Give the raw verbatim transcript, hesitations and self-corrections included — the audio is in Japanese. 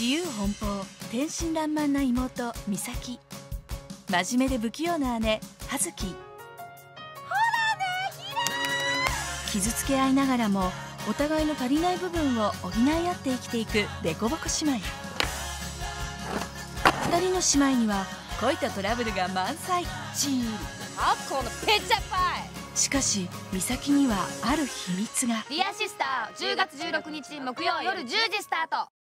自由奔放、天真爛漫な妹美咲、真面目で不器用な姉葉月。ほらねひら。傷つけ合いながらもお互いの足りない部分を補い合って生きていくデコボコ姉妹。ふたりの姉妹には恋とトラブルが満載。チーしかし美咲にはある秘密が。「ディアシスター」じゅうがつじゅうろくにち木曜夜じゅうじスタート。